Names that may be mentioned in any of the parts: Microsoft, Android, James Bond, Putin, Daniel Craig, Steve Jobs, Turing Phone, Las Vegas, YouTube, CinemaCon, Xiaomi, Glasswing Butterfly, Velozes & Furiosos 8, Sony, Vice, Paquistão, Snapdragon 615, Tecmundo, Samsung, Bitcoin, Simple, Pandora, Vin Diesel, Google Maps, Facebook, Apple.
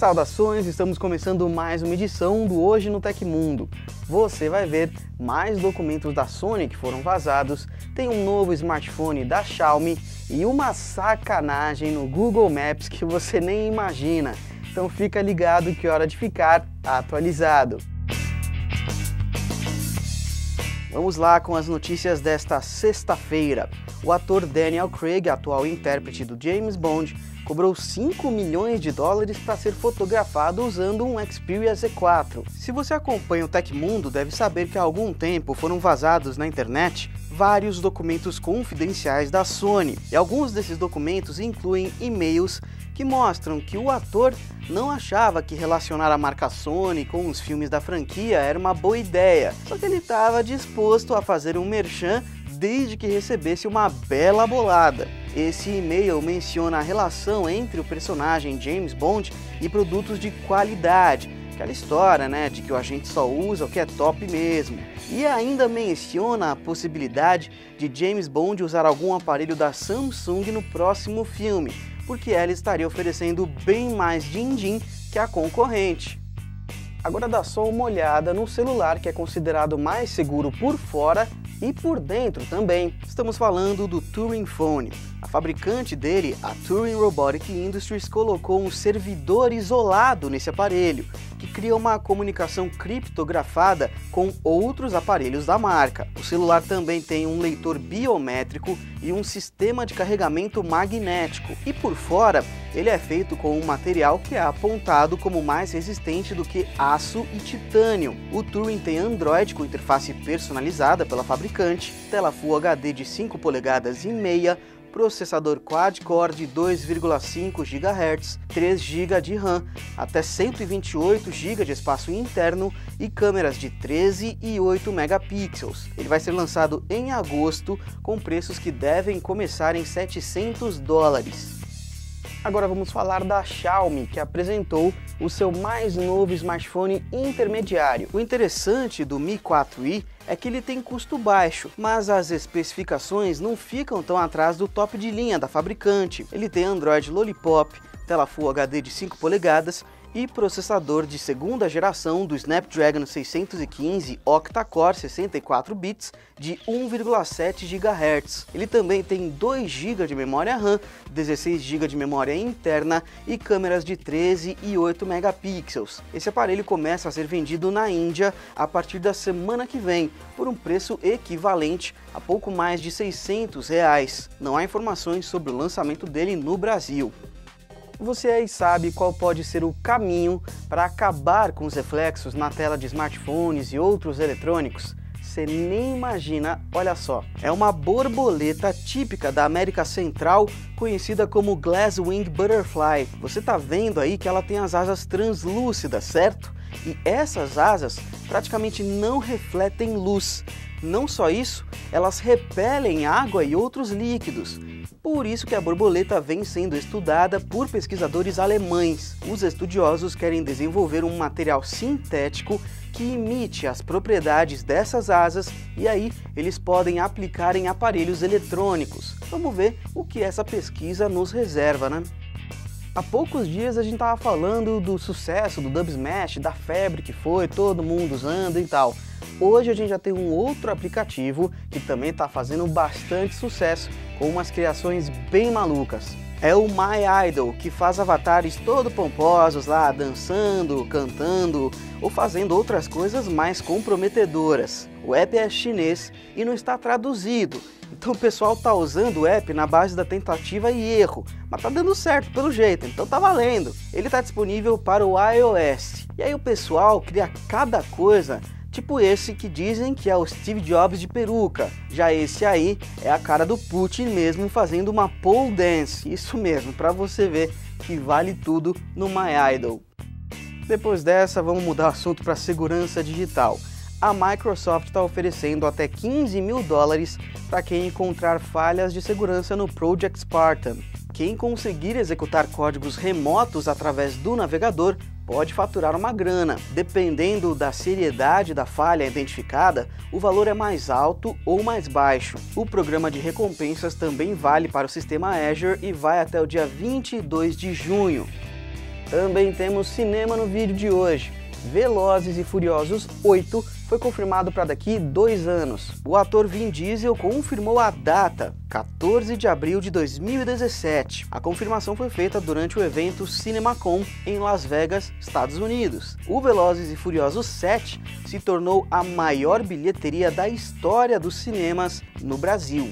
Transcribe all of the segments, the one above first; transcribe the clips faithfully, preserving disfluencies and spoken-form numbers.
Saudações, estamos começando mais uma edição do Hoje no Tecmundo. Você vai ver mais documentos da Sony que foram vazados, tem um novo smartphone da Xiaomi e uma sacanagem no Google Maps que você nem imagina. Então fica ligado que é hora de ficar atualizado. Vamos lá com as notícias desta sexta-feira. O ator Daniel Craig, atual intérprete do James Bond, cobrou cinco milhões de dólares para ser fotografado usando um Xperia Z quatro. Se você acompanha o Tecmundo, deve saber que há algum tempo foram vazados na internet vários documentos confidenciais da Sony. E alguns desses documentos incluem e-mails que mostram que o ator não achava que relacionar a marca Sony com os filmes da franquia era uma boa ideia, só que ele estava disposto a fazer um merchan desde que recebesse uma bela bolada. Esse e-mail menciona a relação entre o personagem James Bond e produtos de qualidade, aquela história, né, de que o agente só usa o que é top mesmo. E ainda menciona a possibilidade de James Bond usar algum aparelho da Samsung no próximo filme, porque ela estaria oferecendo bem mais din-din que a concorrente. Agora dá só uma olhada no celular que é considerado mais seguro por fora e por dentro também. Estamos falando do Turing Phone. A fabricante dele, a Turing Robotic Industries, colocou um servidor isolado nesse aparelho, que cria uma comunicação criptografada com outros aparelhos da marca. O celular também tem um leitor biométrico e um sistema de carregamento magnético. E por fora, ele é feito com um material que é apontado como mais resistente do que aço e titânio. O Turing tem Android com interface personalizada pela fabricante, tela Full H D de cinco polegadas e meia, processador quad-core de dois vírgula cinco gigahertz, três gigas de RAM, até cento e vinte e oito gigas de espaço interno e câmeras de treze e oito megapixels. Ele vai ser lançado em agosto, com preços que devem começar em setecentos dólares. Agora vamos falar da Xiaomi, que apresentou o seu mais novo smartphone intermediário. O interessante do Mi quatro i é que ele tem custo baixo, mas as especificações não ficam tão atrás do top de linha da fabricante. Ele tem Android Lollipop, tela Full H D de cinco polegadas e processador de segunda geração do Snapdragon seiscentos e quinze octa-core sessenta e quatro bits de um vírgula sete gigahertz. Ele também tem dois gigas de memória RAM, dezesseis gigas de memória interna e câmeras de treze e oito megapixels. Esse aparelho começa a ser vendido na Índia a partir da semana que vem, por um preço equivalente a pouco mais de seiscentos reais. Não há informações sobre o lançamento dele no Brasil. Você aí sabe qual pode ser o caminho para acabar com os reflexos na tela de smartphones e outros eletrônicos? Você nem imagina, olha só. É uma borboleta típica da América Central, conhecida como Glasswing Butterfly. Você tá vendo aí que ela tem as asas translúcidas, certo? E essas asas praticamente não refletem luz. Não só isso, elas repelem água e outros líquidos. Por isso que a borboleta vem sendo estudada por pesquisadores alemães. Os estudiosos querem desenvolver um material sintético que imite as propriedades dessas asas e aí eles podem aplicar em aparelhos eletrônicos. Vamos ver o que essa pesquisa nos reserva, né? Há poucos dias a gente estava falando do sucesso do Dubsmash, da febre que foi, todo mundo usando e tal. Hoje a gente já tem um outro aplicativo que também está fazendo bastante sucesso, com umas criações bem malucas. É o My Idol, que faz avatares todo pomposos lá, dançando, cantando ou fazendo outras coisas mais comprometedoras. O app é chinês e não está traduzido, então o pessoal está usando o app na base da tentativa e erro, mas tá dando certo pelo jeito, então tá valendo. Ele está disponível para o iOS, e aí o pessoal cria cada coisa. Tipo esse que dizem que é o Steve Jobs de peruca. Já esse aí é a cara do Putin mesmo fazendo uma pole dance. Isso mesmo, para você ver que vale tudo no My Idol. Depois dessa, vamos mudar o assunto para segurança digital. A Microsoft está oferecendo até quinze mil dólares para quem encontrar falhas de segurança no Project Spartan. Quem conseguir executar códigos remotos através do navegador pode faturar uma grana. Dependendo da seriedade da falha identificada, o valor é mais alto ou mais baixo. O programa de recompensas também vale para o sistema Azure e vai até o dia vinte e dois de junho. Também temos cinema no vídeo de hoje. Velozes e Furiosos oito foi confirmado para daqui dois anos. O ator Vin Diesel confirmou a data, quatorze de abril de dois mil e dezessete. A confirmação foi feita durante o evento CinemaCon em Las Vegas, Estados Unidos. O Velozes e Furiosos sete se tornou a maior bilheteria da história dos cinemas no Brasil.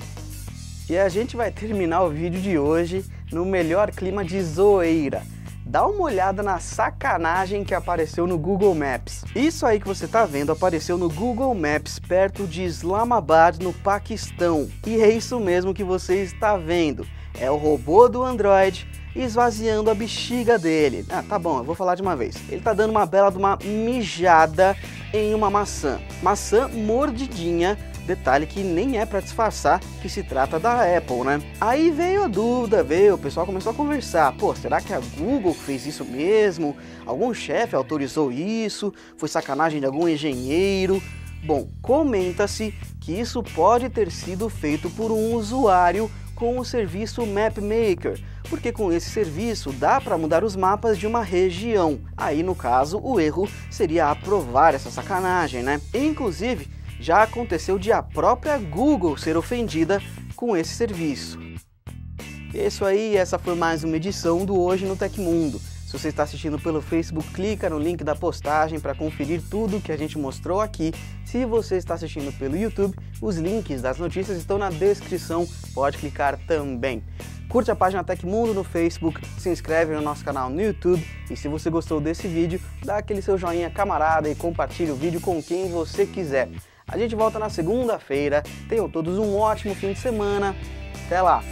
E a gente vai terminar o vídeo de hoje no melhor clima de zoeira. Dá uma olhada na sacanagem que apareceu no Google Maps. Isso aí que você tá vendo apareceu no Google Maps perto de Islamabad, no Paquistão. E é isso mesmo que você está vendo. É o robô do Android esvaziando a bexiga dele. Ah, tá bom, eu vou falar de uma vez. Ele tá dando uma bela de uma mijada em uma maçã. Maçã mordidinha. Detalhe que nem é para disfarçar que se trata da Apple, né? Aí veio a dúvida, veio, o pessoal começou a conversar. Pô, será que a Google fez isso mesmo? Algum chefe autorizou isso? Foi sacanagem de algum engenheiro? Bom, comenta-se que isso pode ter sido feito por um usuário com o serviço Mapmaker, porque com esse serviço dá para mudar os mapas de uma região. Aí, no caso, o erro seria aprovar essa sacanagem, né? Inclusive, já aconteceu de a própria Google ser ofendida com esse serviço. E é isso aí, essa foi mais uma edição do Hoje no Tecmundo. Se você está assistindo pelo Facebook, clica no link da postagem para conferir tudo que a gente mostrou aqui. Se você está assistindo pelo YouTube, os links das notícias estão na descrição, pode clicar também. Curte a página Tecmundo no Facebook, se inscreve no nosso canal no YouTube e se você gostou desse vídeo, dá aquele seu joinha camarada e compartilha o vídeo com quem você quiser. A gente volta na segunda-feira. Tenham todos um ótimo fim de semana. Até lá!